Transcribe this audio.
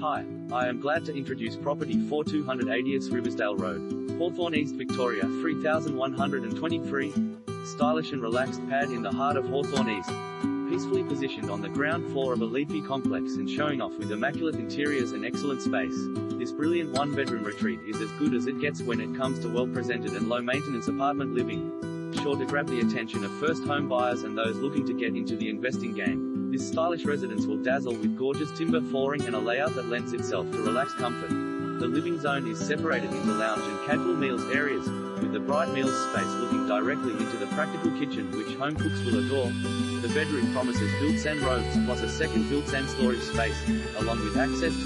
Hi, I am glad to introduce property 4280 Riversdale Road, Hawthorn East, Victoria 3123. Stylish and relaxed pad in the heart of Hawthorn East. Peacefully positioned on the ground floor of a leafy complex and showing off with immaculate interiors and excellent space, this brilliant one-bedroom retreat is as good as it gets when it comes to well-presented and low-maintenance apartment living. Sure to grab the attention of first home buyers and those looking to get into the investing game, this stylish residence will dazzle with gorgeous timber flooring and a layout that lends itself to relaxed comfort. The living zone is separated into lounge and casual meals areas, with the bright meals space looking directly into the practical kitchen which home cooks will adore. The bedroom promises built-in robes plus a second built-in storage space, along with access to